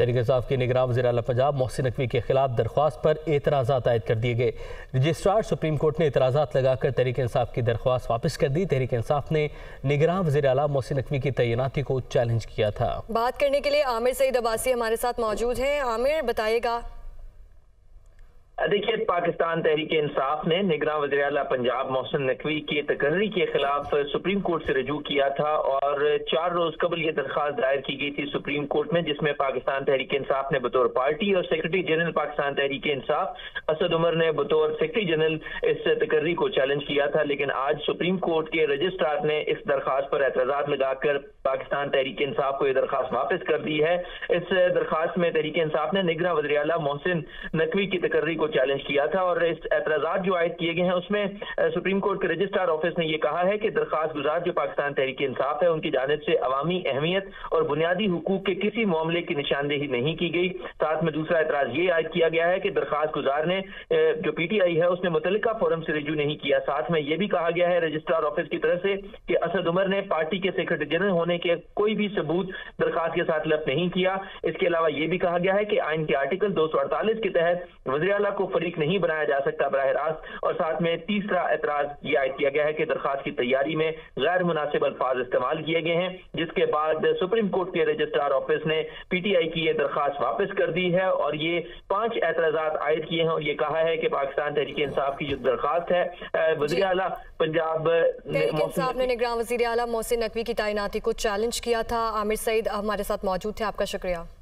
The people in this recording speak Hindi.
तहरीक-ए-इंसाफ के निगरान वज़ीर-ए-आला पंजाब मोहसिन नकवी के खिलाफ दरख्वास्त पर एतराज़ात आयद कर दिए गए। रजिस्ट्रार सुप्रीम कोर्ट ने एतराज़ात लगाकर तहरीक-ए-इंसाफ की दरख्वास्त वापस कर दी। तहरीक-ए-इंसाफ ने निगरान वज़ीर-ए-आला मोहसिन नकवी की तैनाती को चैलेंज किया था। बात करने के लिए आमिर सैयद अब्बासी हमारे साथ मौजूद हैं। आमिर, बताइएगा। देखिए, पाकिस्तान तहरीक इंसाफ ने निगरान वज़ीर-ए-आला पंजाब मोहसिन नकवी के तकर्री के खिलाफ सुप्रीम कोर्ट से रजू किया था और 4 रोज कबल ये दरख्वास्त दायर की गई थी सुप्रीम कोर्ट में, जिसमें पाकिस्तान तहरीक इंसाफ ने बतौर पार्टी और सेक्रेटरी जनरल पाकिस्तान तहरीक इंसाफ असद उमर ने बतौर सेक्रेटरी जनरल इस तकर्री को चैलेंज किया था। लेकिन आज सुप्रीम कोर्ट के रजिस्ट्रार ने इस दरख्वास्त पर एतराजात लगाकर पाकिस्तान तहरीक इंसाफ को यह दरख्वास्त वापस कर दी है। इस दरख्वास्त में तहरीक इंसाफ ने निगरान वज़ीर-ए-आला मोहसिन नकवी की तकर्री को चैलेंज किया था और इस एतराजात जो आयद किए गए हैं उसमें सुप्रीम कोर्ट के रजिस्ट्रार ऑफिस ने यह कहा है कि दरख्वास्त गुजार जो पाकिस्तान तहरीक इंसाफ है उनकी जानिब से अवामी अहमियत और बुनियादी हुकूक के किसी मामले की निशानदेही नहीं की गई। साथ में दूसरा एतराज ये आयद किया गया है कि दरख्वास्त गुजार ने जो PTI है उसने मुतलका फोरम से रिज्यू नहीं किया। साथ में यह भी कहा गया है रजिस्ट्रार ऑफिस की तरफ से कि असद उमर ने पार्टी के सेक्रेटरी जनरल होने के कोई भी सबूत दरख्वास्त के साथ लफ्ज नहीं किया। इसके अलावा यह भी कहा गया है कि आइन के आर्टिकल 248 के तहत वज़ीर-ए-आला को फरीक नहीं बनाया जा सकता बराह रास्त। और साथ में तीसरा एतराज ये आयद किया गया है कि दरख्वास्त की तैयारी में गैर मुनासिब अल्फाज इस्तेमाल किए गए हैं, जिसके बाद सुप्रीम कोर्ट के रजिस्ट्रार ऑफिस ने PTI की ये दरख्वास्त वापस कर दी है। और ये 5 एतराजात आयद किए हैं और ये कहा है कि पाकिस्तान तहरीक इंसाफ की जो दरख्वास्त है वज़ीर-ए-आला पंजाब ने निगरान वज़ीर-ए-आला मोहसिन नकवी की तैनाती को चैलेंज किया था। आमिर सईद हमारे साथ मौजूद थे, आपका शुक्रिया।